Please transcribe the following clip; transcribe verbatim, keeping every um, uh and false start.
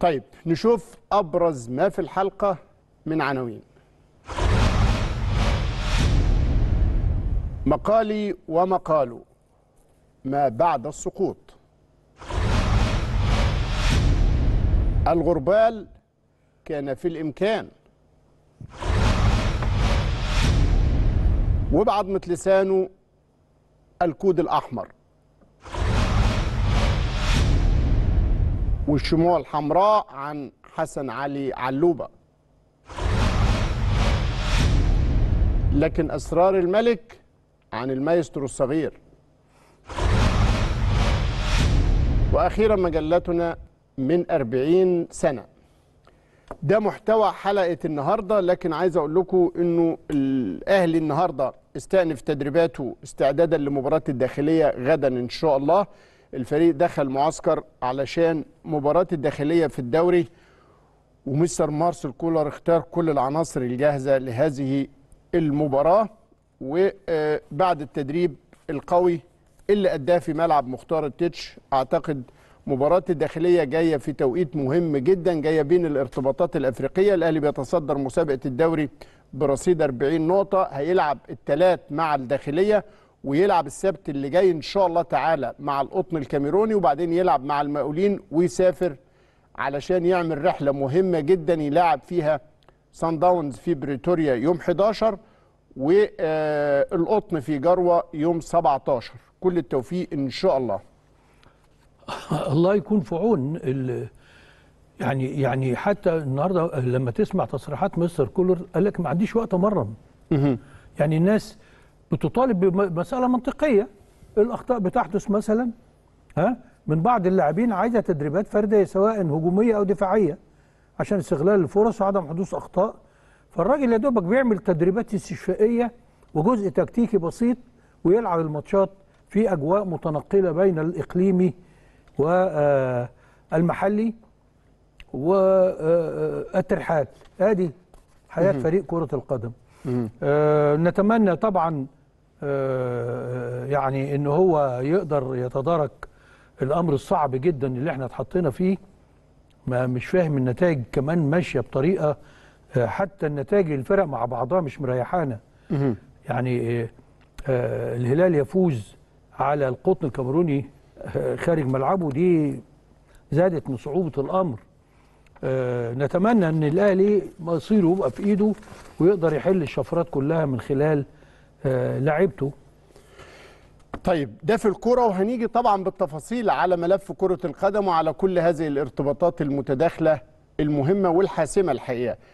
طيب نشوف أبرز ما في الحلقة من عناوين. مقالي ومقاله، ما بعد السقوط. الغربال كان في الإمكان. وبعضمة لسانه الكود الأحمر. والشموع الحمراء عن حسن علي علوبة. لكن أسرار الملك عن المايسترو الصغير. وأخيرا مجلتنا من أربعين سنة. ده محتوى حلقة النهاردة، لكن عايز أقول لكم أنه الأهلي النهاردة استأنف تدريباته استعدادا لمباراة الداخلية غدا إن شاء الله. الفريق دخل معسكر علشان مباراة الداخلية في الدوري، ومستر مارسيل كولر اختار كل العناصر الجاهزة لهذه المباراة. وبعد التدريب القوي اللي أداه في ملعب مختار التتش، أعتقد مباراة الداخلية جاية في توقيت مهم جدا، جاية بين الارتباطات الأفريقية. الأهلي بيتصدر مسابقة الدوري برصيد أربعين نقطة، هيلعب الثلاث مع الداخلية، ويلعب السبت اللي جاي إن شاء الله تعالى مع القطن الكاميروني، وبعدين يلعب مع المقاولين ويسافر علشان يعمل رحلة مهمة جدا يلاعب فيها سان داونز في بريتوريا يوم حداشر، والقطن في جروة يوم سبعتاشر. كل التوفيق إن شاء الله. الله يكون في عون يعني يعني حتى النهارده لما تسمع تصريحات مستر كولر قال لك ما عنديش وقت امرن. يعني الناس بتطالب بمساله منطقيه، الاخطاء بتحدث مثلا ها من بعض اللاعبين عايزه تدريبات فرديه سواء هجوميه او دفاعيه عشان استغلال الفرص وعدم حدوث اخطاء. فالراجل يا دوبك بيعمل تدريبات استشفائيه وجزء تكتيكي بسيط ويلعب الماتشات في اجواء متنقله بين الاقليمي والمحلي والترحال. ادي حياه فريق كره القدم. أه نتمنى طبعا أه يعني ان هو يقدر يتدارك الامر الصعب جدا اللي احنا اتحطينا فيه. ما مش فاهم النتائج كمان ماشيه بطريقه حتى النتائج الفرق مع بعضها مش مريحانا. يعني أه الهلال يفوز على القطن الكاميروني خارج ملعبه، دي زادت من صعوبة الأمر. أه نتمنى أن الأهلي مصيره يبقى في إيده ويقدر يحل الشفرات كلها من خلال أه لعبته. طيب ده في الكرة، وهنيجي طبعا بالتفاصيل على ملف كرة القدم وعلى كل هذه الارتباطات المتداخلة المهمة والحاسمة الحقيقة.